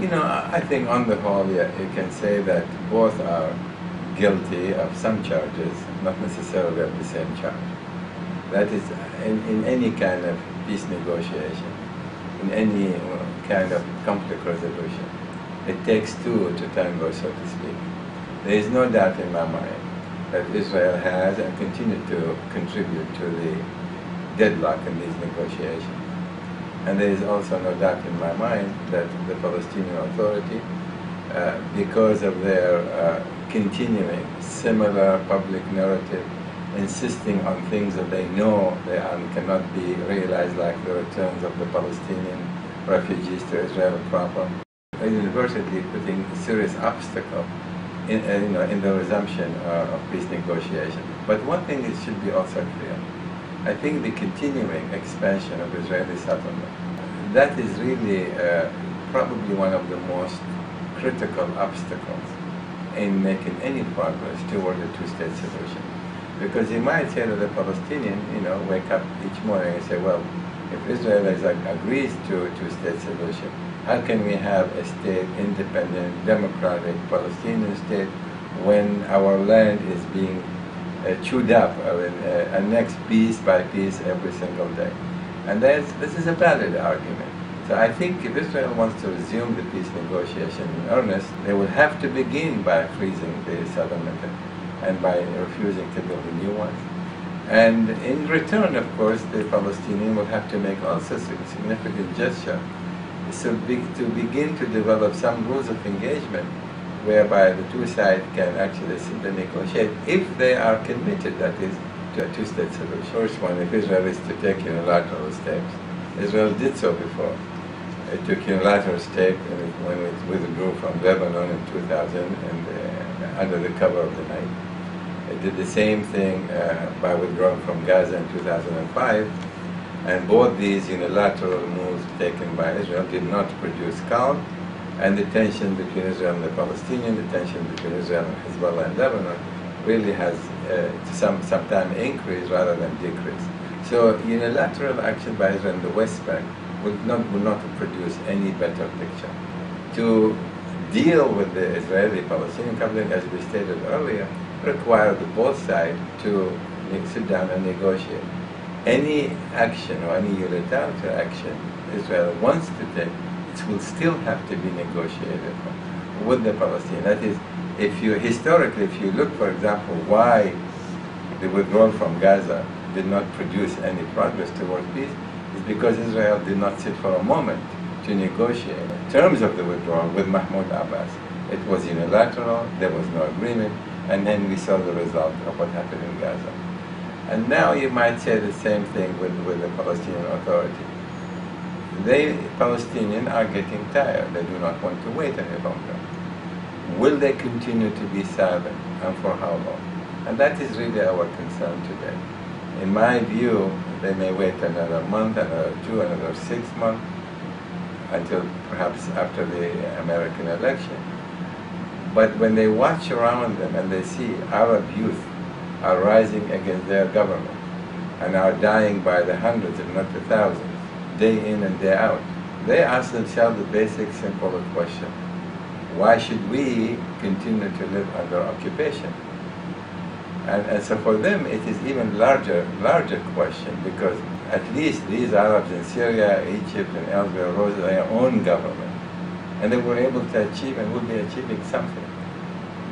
You know, I think on the whole, yeah, you can say that both are guilty of some charges, not necessarily of the same charge. That is, in any kind of peace negotiation, in any kind of conflict resolution, it takes two to tango, so to speak. There is no doubt in my mind that Israel has and continues to contribute to the deadlock in these negotiations. And there is also no doubt in my mind that the Palestinian Authority, because of their continuing similar public narrative, insisting on things that they know they are and cannot be realized, like the returns of the Palestinian refugees to Israel proper, is inadvertently putting a serious obstacle in the resumption of peace negotiation. But one thing that should be also clear, I think the continuing expansion of Israeli settlement, that is really probably one of the most critical obstacles in making any progress toward a two-state solution. Because you might say to the Palestinian, you know, wake up each morning and say, well, if Israel agrees to a two-state solution, how can we have a state, independent, democratic Palestinian state, when our land is being chewed up, annexed piece by piece every single day? And this is a valid argument. So I think if Israel wants to resume the peace negotiation in earnest, they will have to begin by freezing the settlement and by refusing to build a new one. And in return, of course, the Palestinians will have to make also significant gesture to begin to develop some rules of engagement whereby the two sides can actually sit and negotiate if they are committed, that is, to a two-state solution. First one, if Israel is to take unilateral steps. Israel did so before. It took unilateral steps when it withdrew from Lebanon in 2000 and under the cover of the night. It did the same thing by withdrawing from Gaza in 2005, and both these unilateral moves taken by Israel did not produce calm, and the tension between Israel and the Palestinians, the tension between Israel and Hezbollah and Lebanon really has sometimes increased rather than decreased. So unilateral action by Israel in the West Bank will not produce any better picture. To deal with the Israeli-Palestinian conflict, as we stated earlier, requires both sides to sit down and negotiate. Any action or any unilateral action Israel wants to take, will still have to be negotiated with the Palestinians. That is, historically, if you look, for example, why the withdrawal from Gaza did not produce any progress toward peace, is because Israel did not sit for a moment to negotiate in terms of the withdrawal with Mahmoud Abbas. It was unilateral, there was no agreement, and then we saw the result of what happened in Gaza. And now you might say the same thing with the Palestinian Authority. The Palestinians are getting tired. They do not want to wait any longer. Will they continue to be silent, and for how long? And that is really our concern today. In my view, they may wait another month, another two, another 6 months, until perhaps after the American election. But when they watch around them and they see Arab youth are rising against their government and are dying by the hundreds, if not the thousands, day in and day out, they ask themselves the basic, simple question: why should we continue to live under occupation? And so for them, it is even larger question, because at least these Arabs in Syria, Egypt, and elsewhere rose their own government, and they were able to achieve and will be achieving something.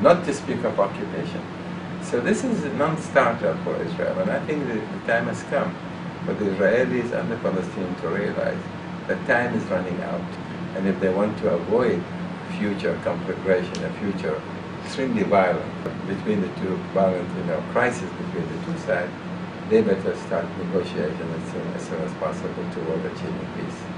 Not to speak of occupation. So this is a non-starter for Israel, and I think the time has come. But the Israelis and the Palestinians to realize that time is running out, and if they want to avoid future conflagration, a future extremely violent between the two, crisis between the two sides, they better start negotiating as soon as possible toward achieving peace.